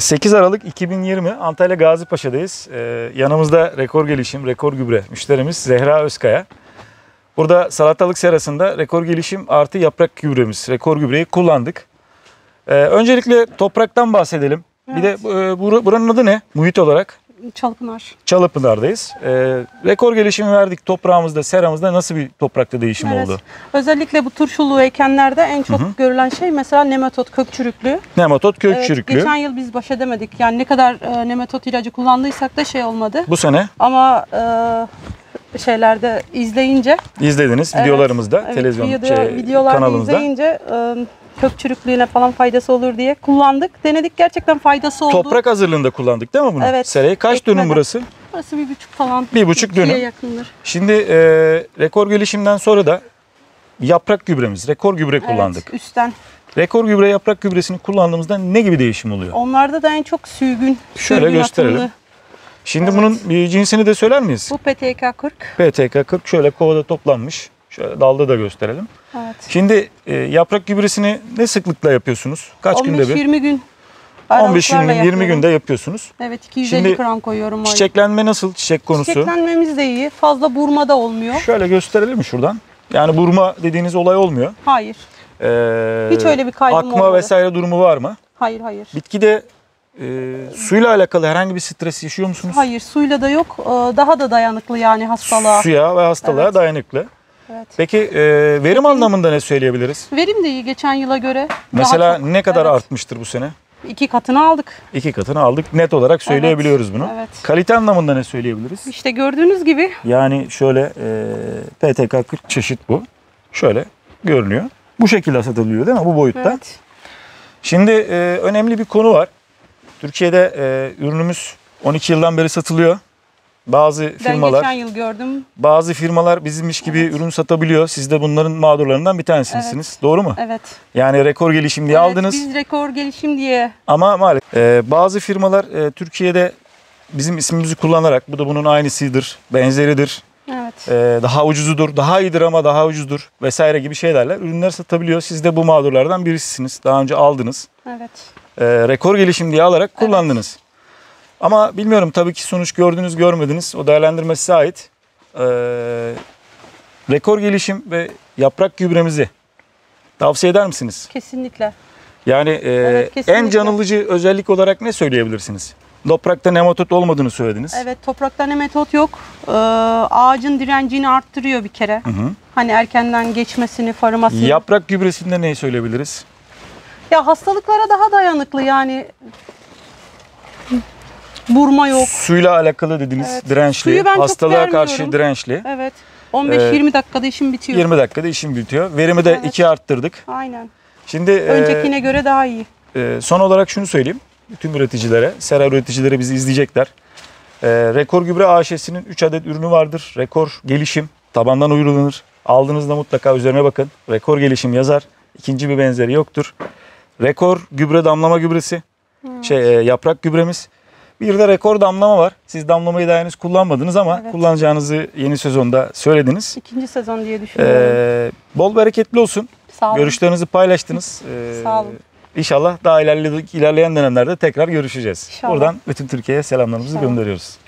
8 Aralık 2020 Antalya Gazipaşa'dayız. Yanımızda Rekor Gelişim, Rekor Gübre müşterimiz Zehra Özkaya. Burada salatalık serasında Rekor Gelişim artı yaprak gübremiz, Rekor Gübre'yi kullandık. Öncelikle topraktan bahsedelim. Evet. Bir de buranın adı ne? Muhit olarak? Çalıpınar. Çalıpınar'dayız. Rekor Gelişimi verdik toprağımızda, seramızda nasıl bir toprakta değişim oldu? Özellikle bu turşulu ekenlerde en çok görülen şey mesela nematot kök çürüklüğü. Nematot kök çürüklüğü. Geçen yıl biz baş edemedik. Yani ne kadar nematot ilacı kullandıysak da şey olmadı. Bu sene? Ama şeylerde izleyince. İzlediniz videolarımızda, televizyon kanalımızda. İzleyince kök çürüklüğüne falan faydası olur diye kullandık. Denedik, gerçekten faydası oldu. Toprak hazırlığında kullandık değil mi bunu? Evet. Serayı kaç dönüm burası? Burası 1,5 falan. 1,5 dönüm. Yakındır. Şimdi Rekor Gelişim'den sonra da yaprak gübremiz, Rekor Gübre kullandık. Evet, üstten. Rekor Gübre yaprak gübresini kullandığımızda ne gibi değişim oluyor? Onlarda da en çok sürgün. Şöyle gösterelim. Atımlı. Şimdi bunun bir cinsini de söyler miyiz? Bu PTK40. PTK40 şöyle kovada toplanmış. Şöyle dalda da gösterelim. Evet. Şimdi yaprak gübresini ne sıklıkla yapıyorsunuz? Kaç günde bir? 15-20 gün. 15-20 günde yapıyorsunuz. Evet, 250 Şimdi gram koyuyorum. Çiçeklenme nasıl? Çiçek konusu. Çiçeklenmemiz de iyi. Fazla burma da olmuyor. Şöyle gösterelim mi şuradan? Yani burma dediğiniz olay olmuyor. Hayır. Hiç öyle bir kaybım olmadı. Akma vesaire durumu var mı? Hayır, hayır. Bitkide suyla alakalı herhangi bir stres yaşıyor musunuz? Hayır, suyla da yok. Daha da dayanıklı yani hastalığa. Suya ve hastalığa dayanıklı. Evet. Peki verim anlamında ne söyleyebiliriz? Verim de iyi geçen yıla göre. Mesela çok, ne kadar artmıştır bu sene? 2 katını aldık. 2 katını aldık. Net olarak söyleyebiliyoruz bunu. Evet. Kalite anlamında ne söyleyebiliriz? İşte gördüğünüz gibi. Yani şöyle PTK 40 çeşit bu. Şöyle görünüyor. Bu şekilde satılıyor değil mi? Bu boyutta. Evet. Şimdi önemli bir konu var. Türkiye'de ürünümüz 12 yıldan beri satılıyor. Bazı firmalar bizimmiş gibi ürün satabiliyor. Siz de bunların mağdurlarından bir tanesisiniz. Evet. Doğru mu? Evet. Yani Rekor Gelişim diye aldınız. Biz Rekor Gelişim diye. Ama maalesef bazı firmalar Türkiye'de bizim ismimizi kullanarak bu da bunun aynısıdır, benzeridir. Evet. Daha ucuzudur, daha iyidir ama daha ucuzdur vesaire gibi şeylerle ürünler satabiliyor. Siz de bu mağdurlardan birisisiniz. Daha önce aldınız. Evet. Rekor Gelişim diye alarak kullandınız. Evet. Ama bilmiyorum tabii ki sonuç gördünüz görmediniz. O değerlendirme size ait. Rekor Gelişim ve yaprak gübremizi tavsiye eder misiniz? Kesinlikle. Yani kesinlikle. En canlıcı özellik olarak ne söyleyebilirsiniz? Toprakta nematot olmadığını söylediniz. Evet, toprakta nematot yok. Ağacın direncini arttırıyor bir kere. Hani erkenden geçmesini, farımasını. Yaprak gübresinde neyi söyleyebiliriz? Ya hastalıklara daha dayanıklı yani. Burma yok. Suyla alakalı dediniz, dirençli. Hastalığa karşı dirençli. Evet. 15-20 dakikada işim bitiyor. 20 dakikada işim bitiyor. Verimi de 2 arttırdık. Aynen. Şimdi öncekine göre daha iyi. Son olarak şunu söyleyeyim. Tüm üreticilere, sera üreticileri bizi izleyecekler. Rekor Gübre AŞ'sinin 3 adet ürünü vardır. Rekor Gelişim tabandan uygulanır. Aldığınızda mutlaka üzerine bakın. Rekor Gelişim yazar. İkinci bir benzeri yoktur. Rekor Gübre damlama gübresi. Yaprak gübremiz. Bir de Rekor Damlama var. Siz damlamayı daha henüz kullanmadınız ama kullanacağınızı yeni sezonda söylediniz. 2. sezon diye düşünüyorum. Bol bereketli olsun. Sağ olun. Görüşlerinizi paylaştınız. Sağ olun. İnşallah daha ilerleyen dönemlerde tekrar görüşeceğiz. İnşallah. Buradan bütün Türkiye'ye selamlarımızı gönderiyoruz.